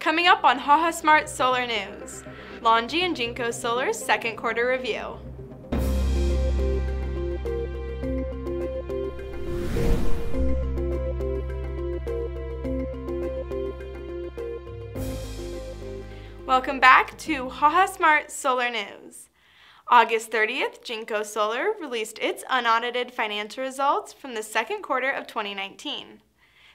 Coming up on Haha Smart Solar News, LONGi and Jinko Solar's second quarter review. Welcome back to Haha Smart Solar News. August 30th, Jinko Solar released its unaudited financial results from the second quarter of 2019.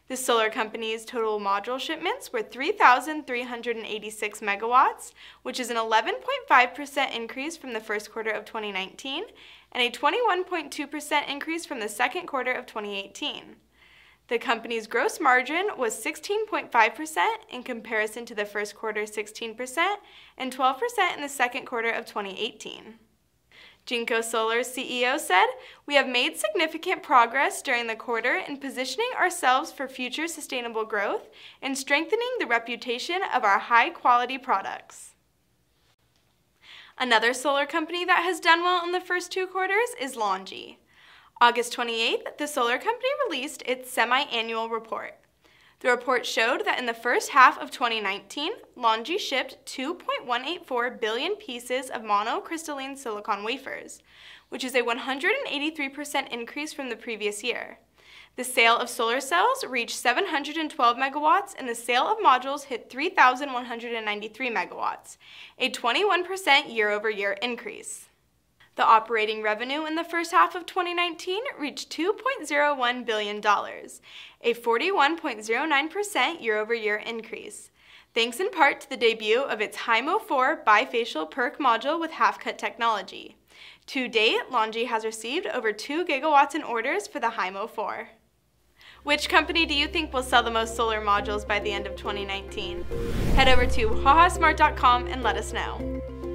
The solar company's total module shipments were 3,386 megawatts, which is an 11.5% increase from the first quarter of 2019 and a 21.2% increase from the second quarter of 2018. The company's gross margin was 16.5% in comparison to the first quarter 16% and 12% in the second quarter of 2018. Jinko Solar's CEO said, "We have made significant progress during the quarter in positioning ourselves for future sustainable growth and strengthening the reputation of our high-quality products." Another solar company that has done well in the first two quarters is LONGi. August 28th, the solar company released its semi-annual report. The report showed that in the first half of 2019, LONGi shipped 2.184 billion pieces of monocrystalline silicon wafers, which is a 183% increase from the previous year. The sale of solar cells reached 712 megawatts and the sale of modules hit 3,193 megawatts, a 21% year-over-year increase. The operating revenue in the first half of 2019 reached $2.01 billion, a 41.09% year-over-year increase, thanks in part to the debut of its Hi-MO4 bifacial PERC module with half-cut technology. To date, LONGi has received over 2 gigawatts in orders for the Hi-MO4. Which company do you think will sell the most solar modules by the end of 2019? Head over to hahasmart.com and let us know.